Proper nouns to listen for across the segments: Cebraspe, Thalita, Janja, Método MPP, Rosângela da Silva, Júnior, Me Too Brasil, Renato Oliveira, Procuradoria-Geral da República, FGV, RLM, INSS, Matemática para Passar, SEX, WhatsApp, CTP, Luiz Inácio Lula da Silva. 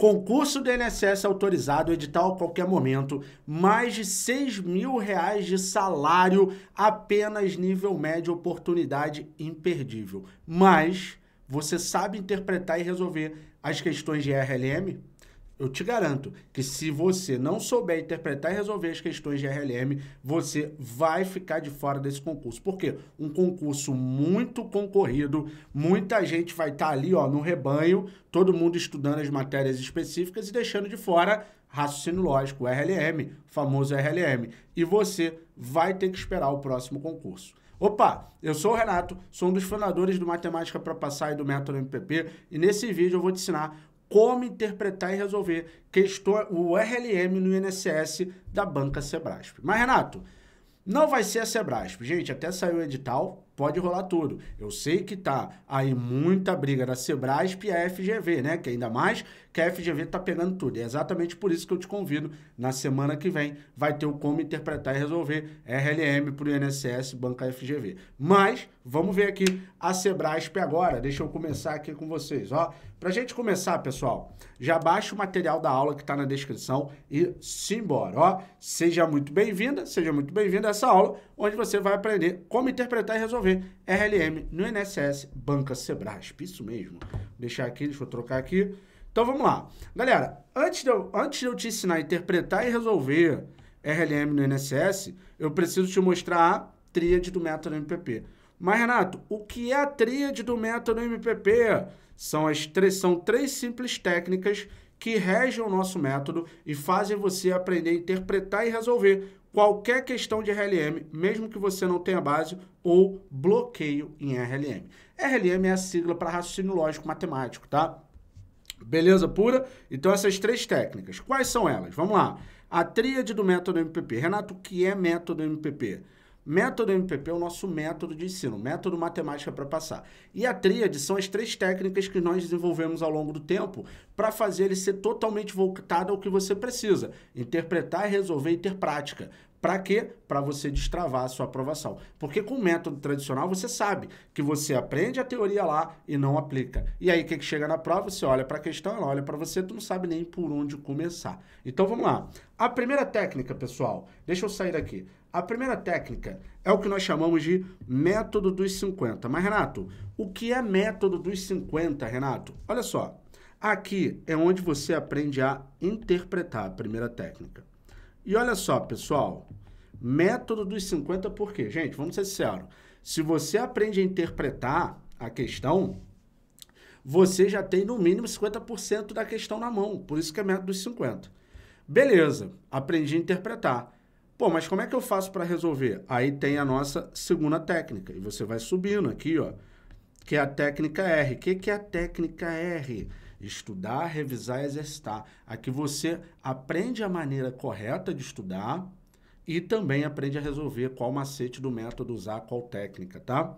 Concurso do INSS autorizado, edital a qualquer momento, mais de R$ 6.000 de salário, apenas nível médio, oportunidade imperdível. Mas você sabe interpretar e resolver as questões de RLM? Eu te garanto que se você não souber interpretar e resolver as questões de RLM, você vai ficar de fora desse concurso. Por quê? Um concurso muito concorrido, muita gente vai estar ali, ó, no rebanho, todo mundo estudando as matérias específicas e deixando de fora raciocínio lógico, RLM, famoso RLM. E você vai ter que esperar o próximo concurso. Opa, eu sou o Renato, sou um dos fundadores do Matemática para Passar e do Método MPP, e nesse vídeo eu vou te ensinar como interpretar e resolver o RLM no INSS da banca Cebraspe. Mas, Renato, não vai ser a Cebraspe. Gente, até saiu o edital, pode rolar tudo. Eu sei que tá aí muita briga da Cebraspe e a FGV, né? Que ainda mais que a FGV tá pegando tudo. E é exatamente por isso que eu te convido, na semana que vem, vai ter o Como Interpretar e Resolver RLM pro INSS, banca FGV. Mas, vamos ver aqui a Cebraspe agora. Deixa eu começar aqui com vocês, ó. Pra gente começar, pessoal, já baixa o material da aula que tá na descrição e simbora, ó. Seja muito bem-vinda a essa aula, onde você vai aprender como interpretar e resolver RLM no INSS banca Cebraspe, isso mesmo. Vou deixar aqui, deixa eu trocar aqui. Então vamos lá. Galera, antes de eu te ensinar a interpretar e resolver RLM no INSS, eu preciso te mostrar a tríade do método MPP. Mas, Renato, o que é a tríade do método MPP? São três simples técnicas que regem o nosso método e fazem você aprender a interpretar e resolver qualquer questão de RLM, mesmo que você não tenha base ou bloqueio em RLM. RLM é a sigla para raciocínio lógico matemático, tá? Beleza pura? Então, essas três técnicas. Quais são elas? Vamos lá. A tríade do método MPP. Renato, o que é método MPP? Método MPP é o nosso método de ensino, método matemática para passar. E a tríade são as três técnicas que nós desenvolvemos ao longo do tempo para fazer ele ser totalmente voltado ao que você precisa, interpretar, resolver e ter prática. Para quê? Para você destravar a sua aprovação. Porque com o método tradicional você sabe que você aprende a teoria lá e não aplica. E aí o que chega na prova? Você olha para a questão, ela olha para você, tu não sabe nem por onde começar. Então vamos lá. A primeira técnica, pessoal, deixa eu sair daqui. A primeira técnica é o que nós chamamos de método dos 50. Mas, Renato, o que é método dos 50, Renato? Olha só, aqui é onde você aprende a interpretar a primeira técnica. E olha só, pessoal, método dos 50 por quê? Gente, vamos ser sinceros, se você aprende a interpretar a questão, você já tem no mínimo 50% da questão na mão, por isso que é método dos 50. Beleza, aprendi a interpretar. Pô, mas como é que eu faço para resolver? Aí tem a nossa segunda técnica, e você vai subindo aqui, ó, que é a técnica R. O que é a técnica R? Estudar, revisar e exercitar. Aqui você aprende a maneira correta de estudar e também aprende a resolver qual macete do método usar, qual técnica, tá?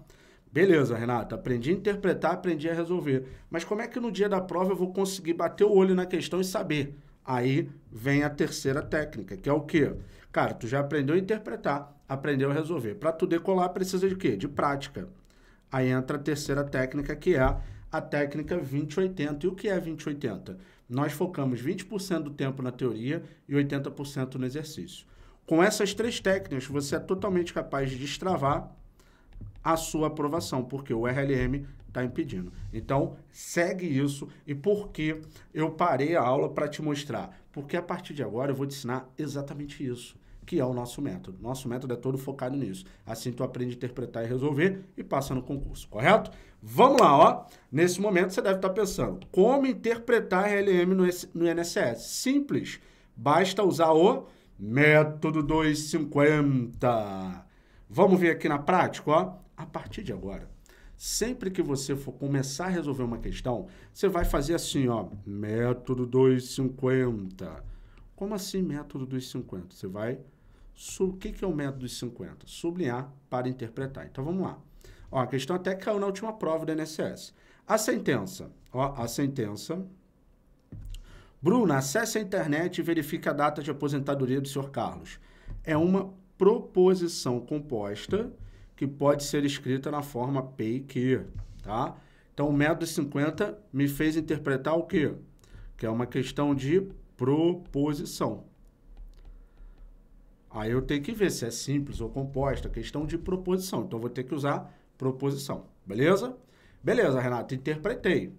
Beleza, Renato, aprendi a interpretar, aprendi a resolver. Mas como é que no dia da prova eu vou conseguir bater o olho na questão e saber? Aí vem a terceira técnica, que é o quê? Cara, tu já aprendeu a interpretar, aprendeu a resolver. Para tu decolar, precisa de quê? De prática. Aí entra a terceira técnica, que é a técnica 20/80. E o que é 20/80? Nós focamos 20% do tempo na teoria e 80% no exercício. Com essas três técnicas, você é totalmente capaz de destravar a sua aprovação, porque o RLM está impedindo. Então, segue isso. E por que eu parei a aula para te mostrar? Porque a partir de agora eu vou te ensinar exatamente isso, que é o nosso método. Nosso método é todo focado nisso. Assim tu aprende a interpretar e resolver e passa no concurso, correto? Vamos lá, ó. Nesse momento você deve estar pensando, como interpretar RLM no INSS? Simples. Basta usar o método 250. Vamos ver aqui na prática, ó. A partir de agora, sempre que você for começar a resolver uma questão, você vai fazer assim, ó, método 250. Como assim método dos 50? Você vai... O que é o método dos 50? Sublinhar para interpretar. Então, vamos lá. Ó, a questão até caiu na última prova do INSS. A sentença. Ó, a sentença. Bruna, acesse a internet e verifique a data de aposentadoria do senhor Carlos. É uma proposição composta que pode ser escrita na forma P e Q, tá? Então, o método dos 50 me fez interpretar o quê? que é uma questão de proposição. Aí eu tenho que ver se é simples ou composta, questão de proposição. Então, eu vou ter que usar proposição, beleza? Beleza, Renato, interpretei.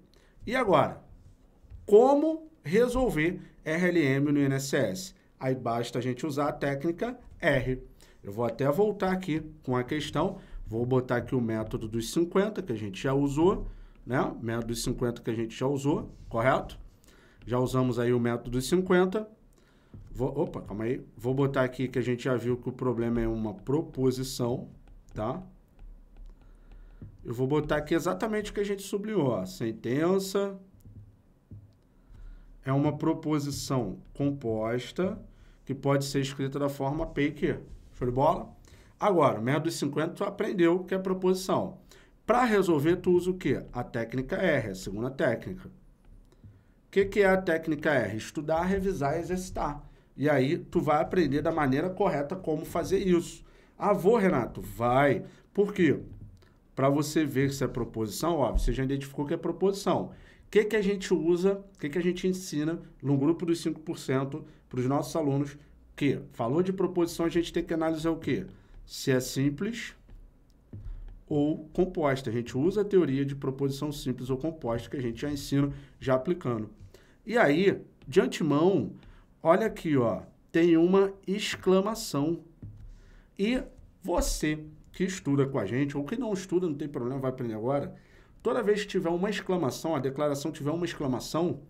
E agora? Como resolver RLM no INSS? Aí basta a gente usar a técnica R. Eu vou até voltar aqui com a questão, vou botar aqui o método dos 50, que a gente já usou, né? Método dos 50 que a gente já usou, correto? Já usamos aí o método dos 50. Opa, calma aí. Vou botar aqui que a gente já viu que o problema é uma proposição, tá? Eu vou botar aqui exatamente o que a gente sublinhou, ó. Sentença é uma proposição composta que pode ser escrita da forma P e Q. Show de bola? Agora, método dos 50, tu aprendeu o que é proposição. Para resolver, tu usa o quê? A técnica R, a segunda técnica. O que é a técnica R? Estudar, revisar e exercitar. E aí, tu vai aprender da maneira correta como fazer isso. Ah, vou, Renato? Vai. Por quê? Para você ver se é proposição, ó, você já identificou que é proposição. O que a gente usa, o que a gente ensina no grupo dos 5% para os nossos alunos que falou de proposição, a gente tem que analisar o quê? Se é simples ou composta. A gente usa a teoria de proposição simples ou composta que a gente já ensina, já aplicando. E aí, de antemão, olha aqui, ó, tem uma exclamação. E você que estuda com a gente, ou que não estuda, não tem problema, vai aprender agora, toda vez que tiver uma exclamação, a declaração tiver uma exclamação,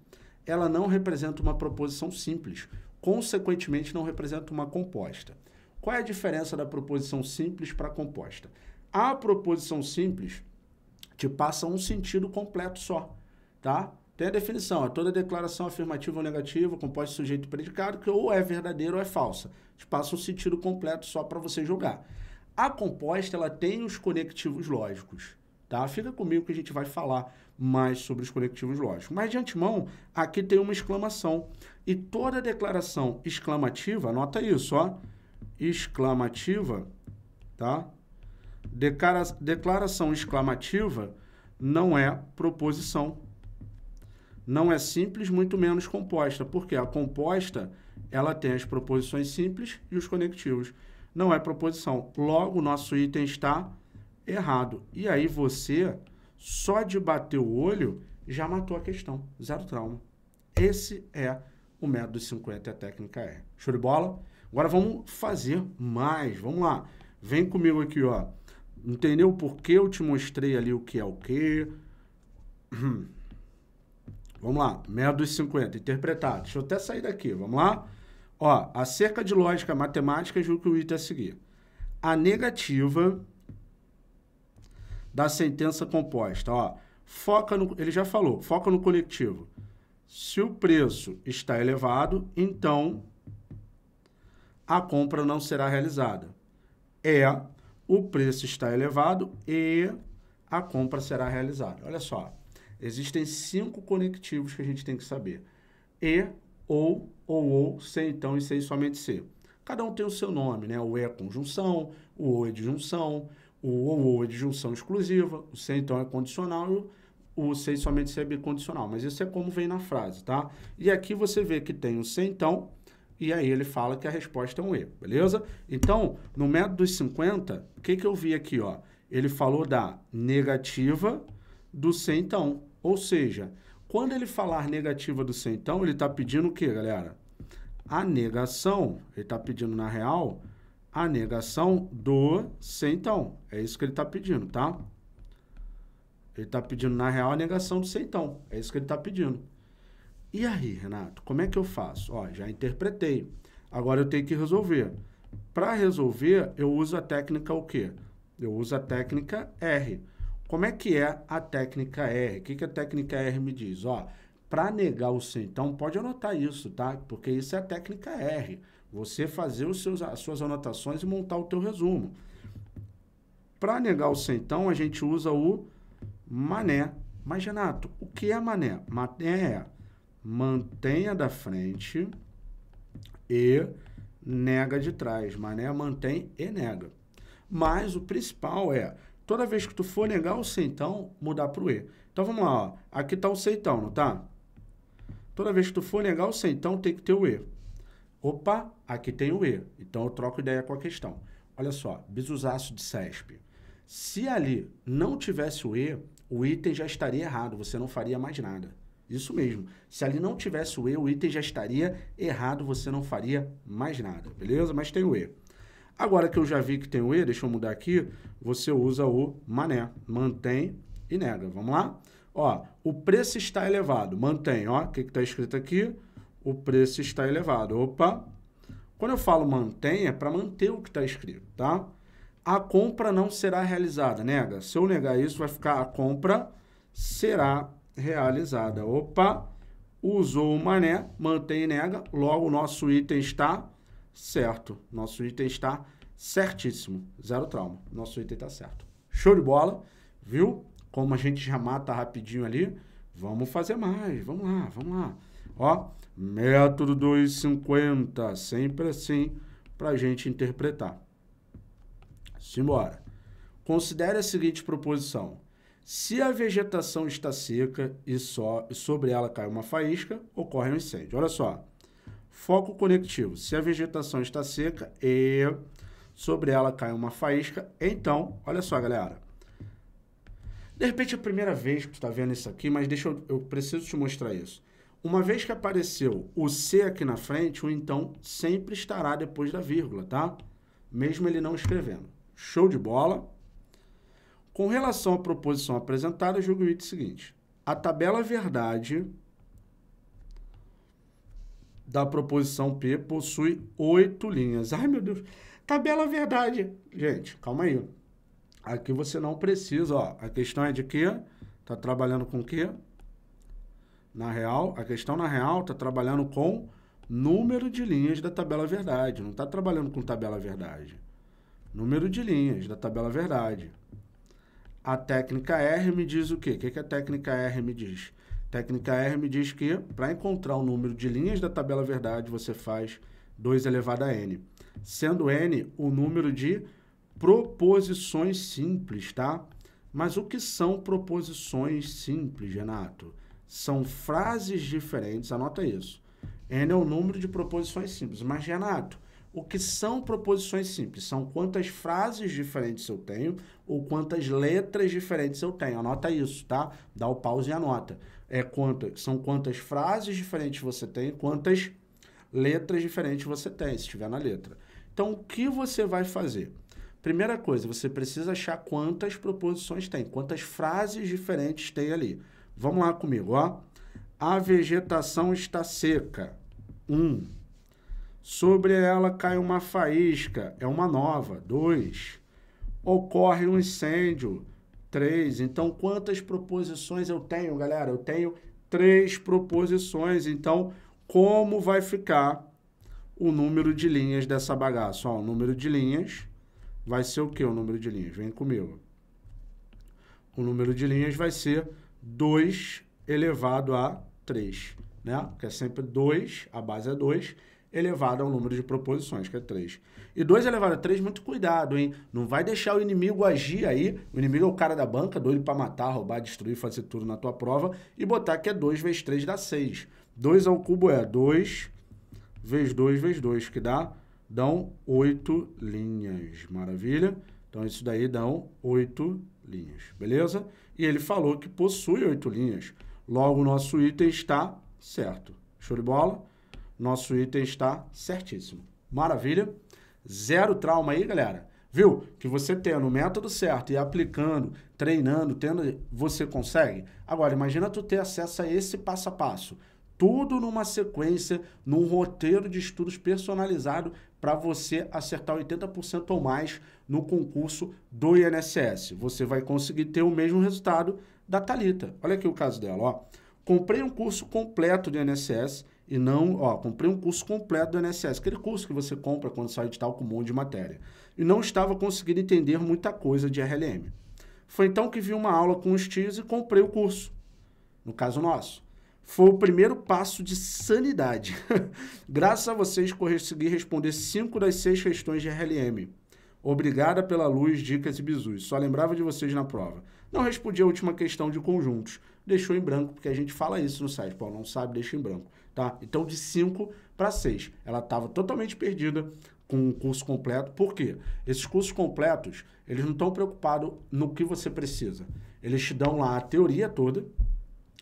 ela não representa uma proposição simples. Consequentemente, não representa uma composta. Qual é a diferença da proposição simples para a composta? A proposição simples te passa um sentido completo só, tá? Tem a definição, é toda declaração afirmativa ou negativa, composta de sujeito e predicado, que ou é verdadeira ou é falsa. Te passa um sentido completo só para você julgar. A composta, ela tem os conectivos lógicos, tá? Fica comigo que a gente vai falar mais sobre os conectivos lógicos. Mas, de antemão, aqui tem uma exclamação. E toda declaração exclamativa, anota isso, ó, exclamativa, tá? Declaração exclamativa não é proposição. Não é simples, muito menos composta, porque a composta, ela tem as proposições simples e os conectivos. Não é proposição. Logo, o nosso item está errado. E aí você, só de bater o olho, já matou a questão. Zero trauma. Esse é o método 50 e a técnica R. Show de bola? Agora vamos fazer mais. Vamos lá. Vem comigo aqui, ó. Entendeu por que eu te mostrei ali o que é o quê? Vamos lá. Método 50, interpretar. Deixa eu até sair daqui. Vamos lá? Ó, acerca de lógica matemática, julgo que o item a seguir. A negativa da sentença composta, ó, foca no, ele já falou, foca no conectivo. Se o preço está elevado, então a compra não será realizada. É, o preço está elevado e a compra será realizada. Olha só, existem 5 conectivos que a gente tem que saber. E, ou, se, então, e se, somente se. Cada um tem o seu nome, né? O E é conjunção, o ou é disjunção, o ou é disjunção exclusiva, o se, então, é condicional e o se, somente se é bicondicional. Mas isso é como vem na frase, tá? E aqui você vê que tem o se, então, e aí ele fala que a resposta é um E, beleza? Então, no método dos 50, o que eu vi aqui, ó? Ele falou da negativa do se, então, ou seja, quando ele falar negativa do se, então, ele está pedindo o quê, galera? A negação, ele está pedindo, na real, a negação do se, então. É isso que ele está pedindo, tá? Ele está pedindo, na real, a negação do se, então. É isso que ele está pedindo. E aí, Renato, como é que eu faço? Ó, já interpretei. Agora eu tenho que resolver. Para resolver, eu uso a técnica o quê? Eu uso a técnica R. Como é que é a técnica R? O que a técnica R me diz? Para negar o se, então, pode anotar isso, tá? Porque isso é a técnica R. Você fazer as suas anotações e montar o teu resumo. Para negar o se, então, a gente usa o mané. Mas, Renato, o que é mané? Mané é mantenha da frente e nega de trás. Mané mantém e nega. Mas o principal é, toda vez que tu for negar o se, então, mudar para o E. Então, vamos lá, ó. Aqui está o se, então, não tá? Toda vez que tu for negar o C, então tem que ter o E. Opa, aqui tem o E. Então eu troco ideia com a questão. Olha só, bizuzaço de CESPE. Se ali não tivesse o E, o item já estaria errado, você não faria mais nada. Isso mesmo. Se ali não tivesse o E, o item já estaria errado, você não faria mais nada. Beleza? Mas tem o E. Agora que eu já vi que tem o E, deixa eu mudar aqui, você usa o mané. Mantém e nega. Vamos lá? Ó, o preço está elevado. Mantém, ó. O que está escrito aqui? O preço está elevado. Opa! Quando eu falo mantém, é para manter o que está escrito, tá? A compra não será realizada. Nega. Se eu negar isso, vai ficar a compra será realizada. Opa! Usou o mané, mantém e nega. Logo, o nosso item está certo. Nosso item está certíssimo. Zero trauma. Nosso item está certo. Show de bola, viu? Como a gente já mata rapidinho ali, vamos fazer mais. Vamos lá, vamos lá. Ó, método 250. Sempre assim para a gente interpretar. Simbora. Considere a seguinte proposição. Se a vegetação está seca e sobre ela cai uma faísca, ocorre um incêndio. Olha só. Foco conectivo. Se a vegetação está seca e sobre ela cai uma faísca, então, olha só, galera. De repente é a primeira vez que tu está vendo isso aqui, mas deixa eu preciso te mostrar isso. Uma vez que apareceu o C aqui na frente, o então sempre estará depois da vírgula, tá? Mesmo ele não escrevendo. Show de bola. Com relação à proposição apresentada, julgue o item seguinte. A tabela verdade da proposição P possui 8 linhas. Ai, meu Deus. Tabela verdade. Gente, calma aí. Aqui você não precisa, ó. A questão é de quê? Tá trabalhando com o quê? Na real, a questão na real tá trabalhando com número de linhas da tabela verdade. Não tá trabalhando com tabela verdade. Número de linhas da tabela verdade. A técnica R me diz o quê? O que a técnica R me diz? Técnica R me diz que, para encontrar o número de linhas da tabela verdade, você faz 2 elevado a N. Sendo N o número de proposições simples, tá? Mas o que são proposições simples, Renato? São frases diferentes, anota isso. N é o número de proposições simples. Mas, Renato, o que são proposições simples? São quantas frases diferentes eu tenho ou quantas letras diferentes eu tenho. Anota isso, tá? Dá o pause e anota. São quantas frases diferentes você tem, quantas letras diferentes você tem, se tiver na letra. Então, o que você vai fazer? Primeira coisa, você precisa achar quantas proposições tem, quantas frases diferentes tem ali. Vamos lá comigo, ó. A vegetação está seca. 1. Sobre ela cai uma faísca. É uma nova. 2. Ocorre um incêndio. 3. Então, quantas proposições eu tenho, galera? Eu tenho 3 proposições. Então, como vai ficar o número de linhas dessa bagaça? Ó, o número de linhas vai ser o quê? O número de linhas? Vem comigo. O número de linhas vai ser 2 elevado a 3, né? Que é sempre 2, a base é 2, elevado ao número de proposições, que é 3. E 2 elevado a 3, muito cuidado, hein? Não vai deixar o inimigo agir aí. O inimigo é o cara da banca, doido para matar, roubar, destruir, fazer tudo na tua prova. E botar que é 2 vezes 3 dá 6. 2 ao cubo é 2 vezes 2 vezes 2, que dão 8 linhas. Maravilha? Então, isso daí dão 8 linhas, beleza? E ele falou que possui 8 linhas. Logo, o nosso item está certo. Show de bola? Nosso item está certíssimo. Maravilha? Zero trauma aí, galera. Viu? Que você tendo o método certo e aplicando, treinando, você consegue. Agora, imagina tu ter acesso a esse passo a passo. Tudo numa sequência, num roteiro de estudos personalizado para você acertar 80% ou mais no concurso do INSS. Você vai conseguir ter o mesmo resultado da Thalita. Olha aqui o caso dela, ó. Comprei um curso completo do INSS e não... Ó, comprei um curso completo do INSS, aquele curso que você compra quando sai de tal com um monte de matéria. E não estava conseguindo entender muita coisa de RLM. Foi então que vi uma aula com os tios e comprei o curso. No caso nosso. Foi o primeiro passo de sanidade. Graças a vocês, consegui responder 5 das 6 questões de RLM. Obrigada pela luz, dicas e bizus. Só lembrava de vocês na prova. Não respondi a última questão de conjuntos, deixou em branco, porque a gente fala isso no site, pô, não sabe, deixa em branco, tá? Então, de 5 para 6, ela estava totalmente perdida com o curso completo. Por quê? Esses cursos completos, eles não estão preocupados no que você precisa. Eles te dão lá a teoria toda,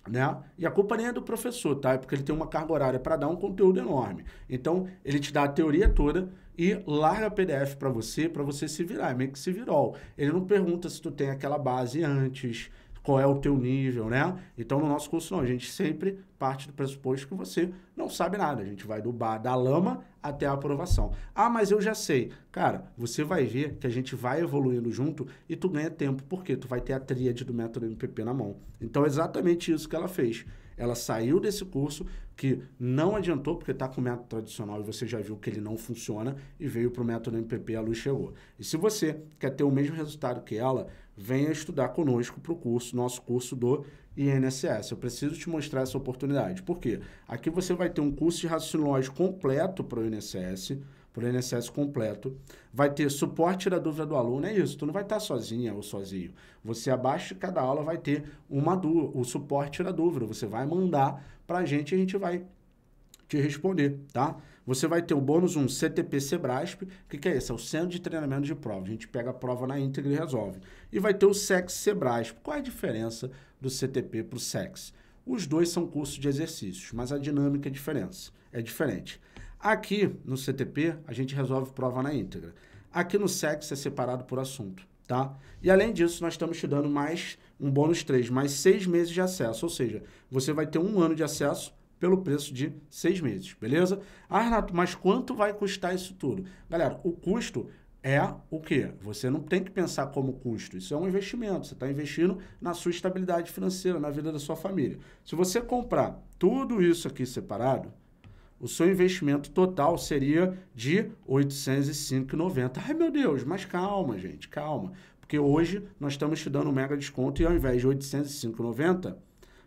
né? E a culpa nem é do professor, tá? É porque ele tem uma carga horária para dar um conteúdo enorme. Então, ele te dá a teoria toda e larga PDF para você se virar, é meio que se virou. Ele não pergunta se tu tem aquela base antes, qual é o teu nível, né? Então, no nosso curso, não. A gente sempre parte do pressuposto que você não sabe nada. A gente vai do bar da lama até a aprovação. Ah, mas eu já sei. Cara, você vai ver que a gente vai evoluindo junto e tu ganha tempo. Por quê? Tu vai ter a tríade do método MPP na mão. Então, é exatamente isso que ela fez. Ela saiu desse curso que não adiantou, porque está com o método tradicional e você já viu que ele não funciona, e veio para o método MPP, a luz chegou. E se você quer ter o mesmo resultado que ela, venha estudar conosco para o curso, nosso curso do INSS. Eu preciso te mostrar essa oportunidade. Por quê? Aqui você vai ter um curso de raciocínio lógico completo para o INSS, para o INSS completo, vai ter suporte da dúvida do aluno, é isso, tu não vai estar sozinha ou sozinho, você abaixo de cada aula vai ter uma dúvida, o suporte da dúvida, você vai mandar para a gente vai te responder, tá? Você vai ter o bônus 1, CTP Cebraspe, que é esse? É o Centro de Treinamento de Prova, a gente pega a prova na íntegra e resolve, e vai ter o SEX Cebraspe. Qual é a diferença do CTP para o SEX? Os dois são cursos de exercícios, mas a dinâmica é diferente. Aqui no CTP, a gente resolve prova na íntegra. Aqui no SEX é separado por assunto, tá? E além disso, nós estamos te dando mais um bônus 3, mais 6 meses de acesso. Ou seja, você vai ter um ano de acesso pelo preço de 6 meses, beleza? Ah, Renato, mas quanto vai custar isso tudo? Galera, o custo é o quê? Você não tem que pensar como custo. Isso é um investimento. Você está investindo na sua estabilidade financeira, na vida da sua família. Se você comprar tudo isso aqui separado, o seu investimento total seria de R$ 805,90. Ai, meu Deus, mas calma, gente, calma. Porque hoje nós estamos te dando um mega desconto e ao invés de R$ 805,90,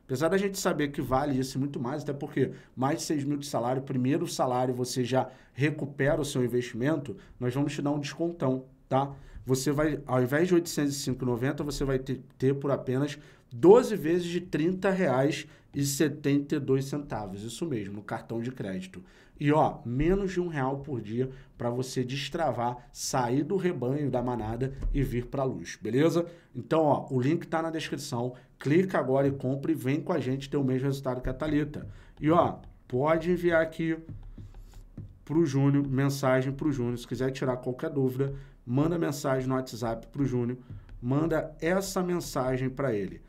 apesar da gente saber que vale isso e muito mais, até porque mais de 6 mil de salário, primeiro salário você já recupera o seu investimento, nós vamos te dar um descontão, tá? Você vai, ao invés de R$ 805,90, você vai ter por apenas 12 vezes de R$ 30,72, isso mesmo, no cartão de crédito. E, ó, menos de R$1 por dia para você destravar, sair do rebanho, da manada e vir para a luz, beleza? Então, ó, o link tá na descrição, clica agora e compra e vem com a gente ter o mesmo resultado que a Thalita. E, ó, pode enviar aqui pro Júnior, mensagem pro Júnior, se quiser tirar qualquer dúvida, manda mensagem no WhatsApp pro Júnior, manda essa mensagem para ele.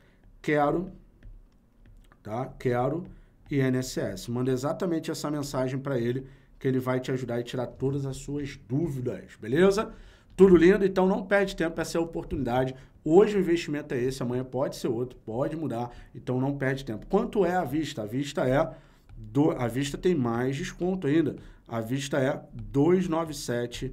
Quero... tá? Quero INSS. Manda exatamente essa mensagem para ele, que ele vai te ajudar e tirar todas as suas dúvidas, beleza? Tudo lindo? Então não perde tempo, essa é a oportunidade. Hoje o investimento é esse, amanhã pode ser outro, pode mudar, então não perde tempo. Quanto é a vista? A vista é... a vista tem mais desconto ainda. A vista é 297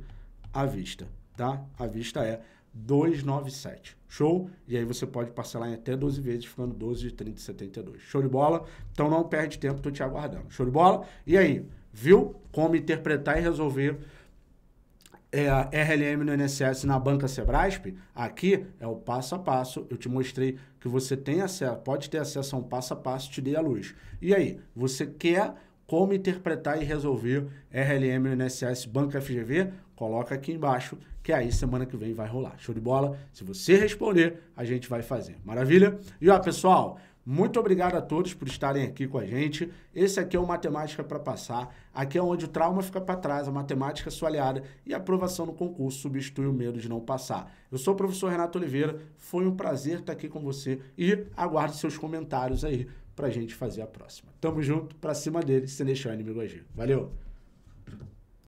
à vista, tá? A vista é 297. Show? E aí você pode parcelar em até 12 vezes, ficando 12 de 30,72. Show de bola? Então não perde tempo, tô te aguardando. Show de bola? E aí, viu como interpretar e resolver RLM no INSS na banca Cebraspe? Aqui é o passo a passo, eu te mostrei que você tem acesso, pode ter acesso a um passo a passo, te dei a luz. E aí, você quer como interpretar e resolver RLM no INSS banca FGV? Coloca aqui embaixo, que aí semana que vem vai rolar. Show de bola? Se você responder, a gente vai fazer. Maravilha? E ó, pessoal, muito obrigado a todos por estarem aqui com a gente. Esse aqui é o Matemática para Passar. Aqui é onde o trauma fica para trás, a matemática é sua aliada e a aprovação no concurso substitui o medo de não passar. Eu sou o professor Renato Oliveira, foi um prazer estar aqui com você e aguardo seus comentários aí pra gente fazer a próxima. Tamo junto, pra cima deles, sem deixar o inimigo agir. Valeu!